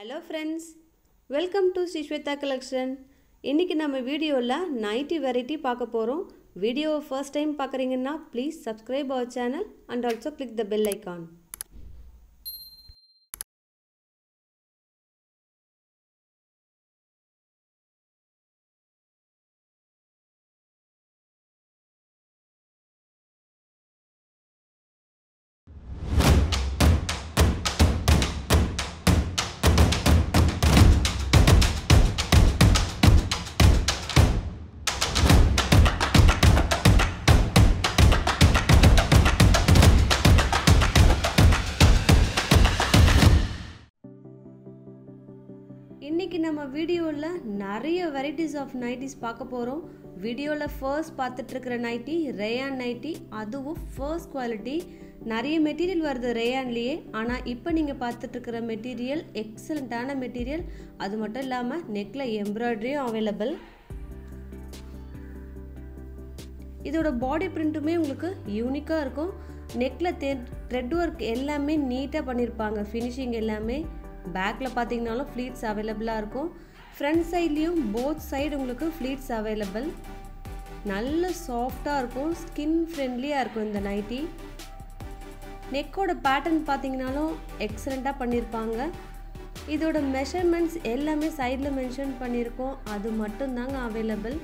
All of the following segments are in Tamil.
Hello friends, welcome to Sri Swetha Collections. Inniki nama video la nighty variety paaka porom. Video first time paakringa please subscribe our channel and also click the bell icon. இன்னைக்கு நம்ம வீடியோல நிறைய varieties of nighties பார்க்க போறோம். வீடியோல first பார்த்துட்டு இருக்கிற nighty rayon nighty, அதுவும் first quality. நிறைய மெட்டீரியல் வருது ரயான்லயே. ஆனா இப்போ நீங்க பார்த்துட்டு இருக்கிற மெட்டீரியல் எக்ஸலென்ட்டான மெட்டீரியல். அது மட்டும் இல்லாம நெக்ல எம்ப்ராய்டரியும் அவேலபிள். இதோட பாடி பிரிண்ட்டுமே உங்களுக்கு யூனிக்கா இருக்கும். நெக்ல த்ரெட் வர்க் எல்லாமே நீட்டா பண்ணிருப்பாங்க. ஃபினிஷிங் எல்லாமே பேக்ல பாத்தீங்கனால ஃப்ளீட்ஸ் அவேலபிளா இருக்கும். ஃப்ரண்ட் சைடுலயும் both side உங்களுக்கு ஃப்ளீட்ஸ் அவேலபிள். நல்ல சாஃப்ட்டா இருக்கும், ஸ்கின் ஃப்ரெண்ட்லியா இருக்கும் இந்த நைட்டி. நெக்கோட பேட்டர்ன் பாத்தீங்கனால எக்ஸலென்ட்டா பண்ணிருப்பாங்க. இதோட மெஷர்மெண்ட்ஸ் எல்லாமே சைடுல மென்ஷன் பண்ணிருக்கோம். அது மட்டும் தாங்க அவேலபிள்.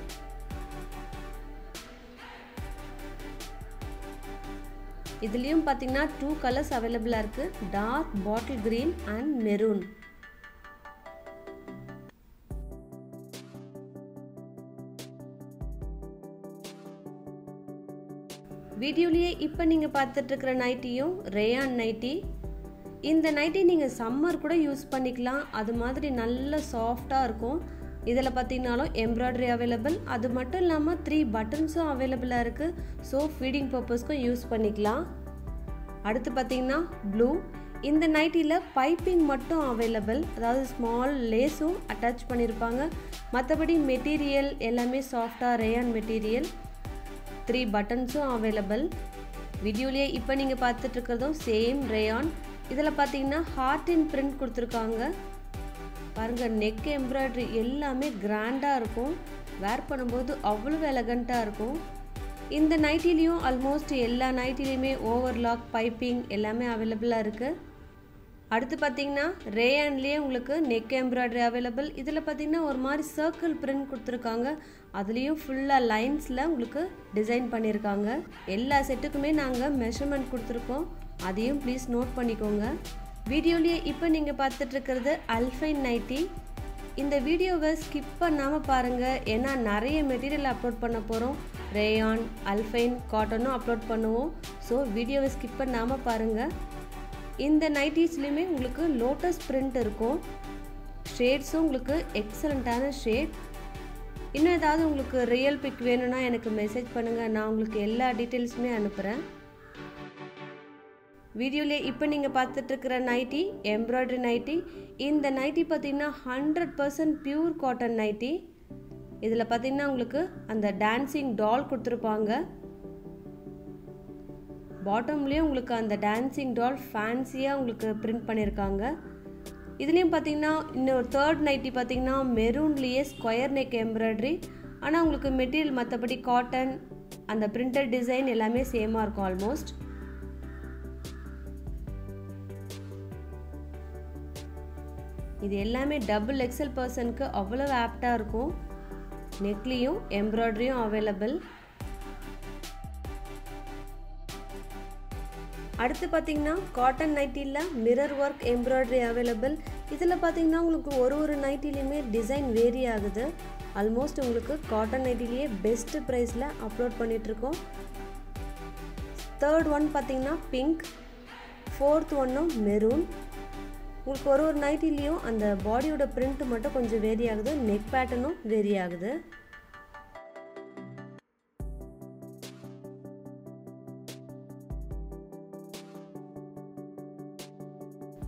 இதுலயும் பாத்தீங்கன்னா two கலர்ஸ் அவேலபிளா இருக்கு, dark bottle green and maroon. வீடியோலயே இப்போ நீங்க பார்த்துட்டு இருக்கிற நைட்டியும் ரேயான் நைட்டி. இந்த நைட்டி நீங்க சம்மர் கூட யூஸ் பண்ணிக்கலாம். அது மாதிரி நல்ல சாஃப்ட்டா இருக்கும். இதல பாத்தீங்கனாலோ எம்ப்ராய்டரி அவேலபிள். அது மட்டும் இல்லாம 3 பட்டன்ஸும் அவேலபிளா இருக்கு. சோ ஃபீடிங் பர்பஸ்க்கு யூஸ் பண்ணிக்கலாம். அடுத்து பாத்தீங்கன்னா ப்ளூ. இந்த நைட்டில பைப்பிங் மட்டும் அவேலபிள். அதாவது ஸ்மால் லேஸும் அட்டாச் பண்ணிருப்பாங்க. மத்தபடி மெட்டீரியல் எல்லாமே சாஃப்ட்டா ரேயான் மெட்டீரியல். 3 பட்டன்ஸும் அவேலபிள். வீடியோலயே இப்போ நீங்க பார்த்துட்டு இருக்கிறதும் சேம் ரேயான். இதல பாத்தீங்கன்னா ஹார்ட் இன் பிரிண்ட் கொடுத்திருக்காங்க. பாருங்க நெக் எம்ப்ராய்டரி எல்லாமே கிராண்டா இருக்கும். வேர் பண்ணும்போது அவ்வளவு எலகண்டா இருக்கும். இந்த நைட்டிலையும் ஆல்மோஸ்ட் எல்லா நைட்டிலையுமே ஓவர்லாக் பைப்பிங் எல்லாமே அவைலபிளா இருக்கு. அடுத்து பார்த்தீங்கன்னா ரேயான்லயே உங்களுக்கு நெக் எம்ப்ராய்டரி அவைலபிள். இதுல பார்த்தீங்கன்னா ஒரு மாதிரி சர்க்கிள் பிரிண்ட் கொடுத்திருக்காங்க. அதுலயும் ஃபுல்லா லைன்ஸ்ல உங்களுக்கு டிசைன் பண்ணிருக்காங்க. எல்லா செட்டுக்குமே நாங்க மெஷர்மெண்ட் கொடுத்திருக்கோம். அதையும் ப்ளீஸ் நோட் பண்ணிக்கோங்க. வீடியோலயே இப்போ நீங்க பார்த்துட்டு இருக்கிறது Alpine Nighty. இந்த வீடியோவை ஸ்கிப் பண்ணாம பாருங்க. ஏன்னா நிறைய மெட்டீரியல் அப்லோட் பண்ண போறோம். ரேயான், அல்ஃபைன், காட்டனும் அப்லோட் பண்ணுவோம். ஸோ வீடியோவை ஸ்கிப் பண்ணாம பாருங்க. இந்த நைட்டிஸ்லயுமே உங்களுக்கு லோட்டஸ் பிரிண்ட் இருக்கும். ஷேட்ஸும் உங்களுக்கு எக்ஸலண்டான ஷேட். இன்னும் ஏதாவது உங்களுக்கு ரியல் பிக் வேணும்னா எனக்கு மெசேஜ் பண்ணுங்க. நான் உங்களுக்கு எல்லா டீட்டெயில்ஸுமே அனுப்புறேன். வீடியோல இப்போ நீங்க பார்த்துட்டு இருக்கிற நைட்டி எம்ப்ராய்டரி நைட்டி. இந்த நைட்டி பார்த்தீங்கன்னா 100% பியூர் காட்டன் நைட்டி. இதில் பார்த்தீங்கன்னா உங்களுக்கு அந்த டான்சிங் டால் கொடுத்துருப்பாங்க. பாட்டம்லேயும் உங்களுக்கு அந்த டான்சிங் டால் ஃபேன்சியாக உங்களுக்கு பிரிண்ட் பண்ணியிருக்காங்க. இதுலேயும் பார்த்தீங்கன்னா இன்னொரு தேர்ட் நைட்டி பார்த்தீங்கன்னா மெரூன்லேயே ஸ்கொயர் நெக் எம்ப்ராய்டரி. ஆனால் உங்களுக்கு மெட்டீரியல் மற்றபடி காட்டன், அந்த பிரிண்டட் டிசைன் எல்லாமே சேமாக இருக்கும் ஆல்மோஸ்ட். இது எல்லாமே டபுள் எக்ஸல் பர்சனுக்கு அவ்வளவு ஆப்டாக இருக்கும். நெக்லையும் எம்ப்ராய்டரியும் அவைலபிள். அடுத்து பார்த்தீங்கன்னா காட்டன் நைட்டியில் மிரர் ஒர்க் எம்ப்ராய்டரி அவைலபிள். இதில் பார்த்தீங்கன்னா உங்களுக்கு ஒரு நைட்டிலையுமே டிசைன் வேரி ஆகுது. ஆல்மோஸ்ட் உங்களுக்கு காட்டன் நைட்டிலேயே பெஸ்ட் ப்ரைஸில் அப்லோட் பண்ணிகிட்ருக்கோம். தேர்ட் ஒன் பார்த்தீங்கன்னா பிங்க், ஃபோர்த் ஒன்னும் மெரூன். உங்களுக்கு ஒரு நைட்டிலையும் அந்த பாடியோட பிரிண்ட் மட்டும் கொஞ்சம் வேரி ஆகுது. நெக் பேட்டர்னும் வேரி ஆகுது.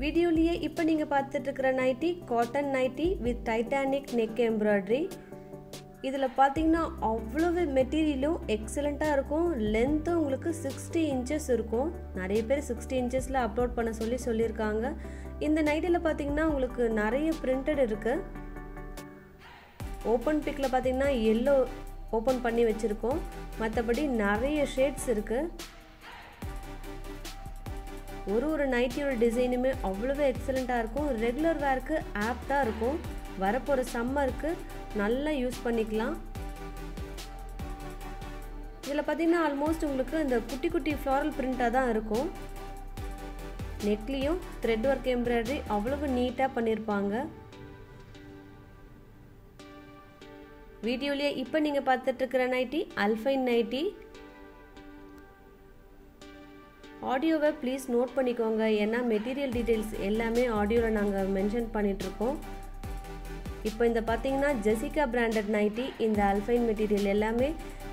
வீடியோலயே இப்போ நீங்க பார்த்துட்டு இருக்கிற nighty cotton nighty with Titanic neck embroidery. இதில் பார்த்தீங்கன்னா அவ்வளவு மெட்டீரியலும் எக்ஸலண்ட்டாக இருக்கும். லென்த்தும் உங்களுக்கு 60 inches இருக்கும். நிறைய பேர் 60 inchesல அப்லோட் பண்ண சொல்லியிருக்காங்க. இந்த நைட்டில பாத்தீங்கன்னா உங்களுக்கு நிறைய printed இருக்கு. ஓபன் பிக்ல பாத்தீங்கன்னா yellow ஓபன் பண்ணி வச்சிருக்கோம். மத்தபடி நிறைய ஷேட்ஸ் இருக்கு. ஒரு நைட்டியோட டிசைனுமே அவ்வளவு எக்ஸலென்ட்டா இருக்கும். ரெகுலர் வேர்க்கு ஆப்டா இருக்கும். வரப்போற சம்மருக்கு நல்லா யூஸ் பண்ணிக்கலாம். இதல பாத்தீங்கன்னா ஆல்மோஸ்ட் உங்களுக்கு இந்த குட்டி குட்டி floral printா தான் இருக்கும். நெக்லியும் thread work embroidery அவ்வளவு நீட்டா பண்ணிருப்பாங்க. வீடியோல இப்ப நீங்க பார்த்துட்டு இருக்கிற நைட்டி அல்பைன் நைட்டி. ஆடியோவை ப்ளீஸ் நோட் பண்ணிக்கோங்க. ஏன்னா மெட்டீரியல் டீடைல்ஸ் எல்லாமே ஆடியோல நாங்க மென்ஷன் பண்ணிட்டு இருக்கோம். இப்போ இந்த பாத்தீங்கன்னா ஜெசிகா பிராண்டட் நைட்டி இந்த அல்பைன் மெட்டீரியல் எல்லாமே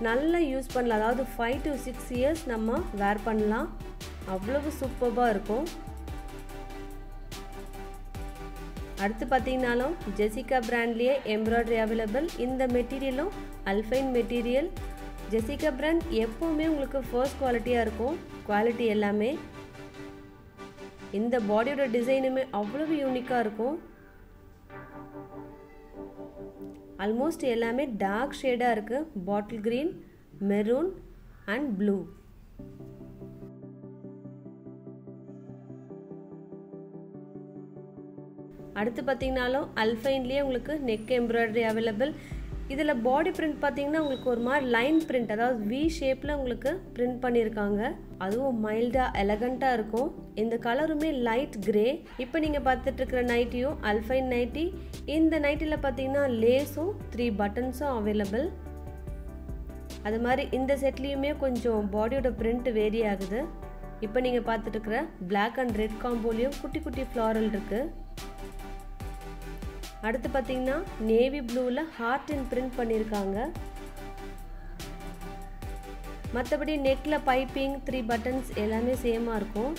நல்லா யூஸ் பண்ணலாம். அதாவது 5 to 6 இயர்ஸ் நம்ம வேர் பண்ணலாம். அவ்வளவு சூப்பரா இருக்கும். அடுத்து பாத்தீங்கனாலும் ஜெசிகா பிராண்ட்லயே எம்ப்ராய்டரி அவேலபிள். இந்த மெட்டீரியலும் அல்பைன் மெட்டீரியல். ஜெசிகா பிராண்ட் எப்பவுமே உங்களுக்கு ஃபர்ஸ்ட் குவாலிட்டியா இருக்கும். குவாலிட்டி எல்லாமே இந்த பாடியோட டிசைனுமே அவ்வளவு யூனிக்கா இருக்கும். ஆல்மோஸ்ட் எல்லாமே டார்க் ஷேடா இருக்கு. Bottle green, maroon and blue. அடுத்து பாத்தீங்கனாலும் அல்பைன்லயே உங்களுக்கு neck embroidery available. இதல பாடி print பாத்தீங்கன்னா உங்களுக்கு ஒரு மாதிரி லைன் print அதாவது V ஷேப்ல உங்களுக்கு print பண்ணிருக்காங்க. அதுவும் மைல்டா எலகண்டா இருக்கும். இந்த கலருமே லைட் கிரே. இப்போ நீங்க பார்த்துட்டு இருக்கிற நைட்டியும் அல்பைன் நைட்டி. இந்த நைட்டில பாத்தீங்கன்னா லேஸும் 3 பட்டன்ஸும் available. அது மாதிரி இந்த செட்லயுமே கொஞ்சம் பாடியோட print வேரி ஆகுது. இப்போ நீங்க பார்த்துட்டு இருக்கிற black and red காம்போலயும் குட்டி குட்டி floral இருக்கு. அடுத்து பாத்தீங்கன்னா நேவி ப்ளூல ஹார்ட் இன் பிரிண்ட் பண்ணிருக்காங்க. மத்தபடி நெக்ல பைப்பிங் 3 பட்டன்ஸ் எல்லாமே சேமா இருக்கும்.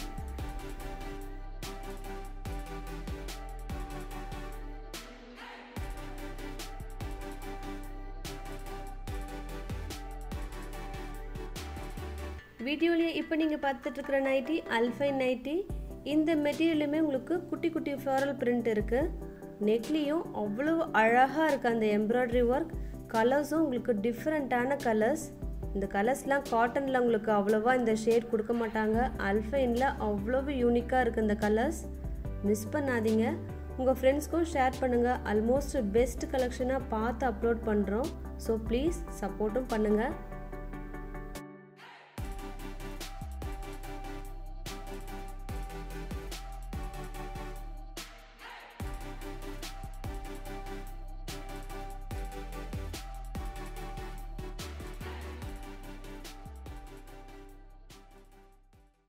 வீடியோல இப்போ நீங்க பார்த்துட்டு இருக்கிற நைட்டி அல்பைன் நைட்டி. இந்த மெட்டீரியலுமே உங்களுக்கு குட்டி குட்டி ஃப்ளோரல் பிரிண்ட் இருக்கு. நெக்லியும் அவ்வளவு அழகா இருக்கு. அந்த எம்ப்ராய்டரி ஒர்க் கலர்ஸும் உங்களுக்கு டிஃப்ரெண்டான கலர்ஸ். இந்த கலர்ஸ்லாம் காட்டன்ல உங்களுக்கு அவ்வளவா இந்த ஷேட் கொடுக்க மாட்டாங்க. அல்பைன்ல அவ்வளவு யூனிக்கா இருக்கு இந்த கலர்ஸ். மிஸ் பண்ணாதீங்க. உங்க ஃப்ரெண்ட்ஸ்க்கும் ஷேர் பண்ணுங்க. ஆல்மோஸ்ட் பெஸ்ட் கலெக்ஷனா பார்த்து அப்லோட் பண்றோம். ஸோ ப்ளீஸ் சப்போர்ட்டும் பண்ணுங்க.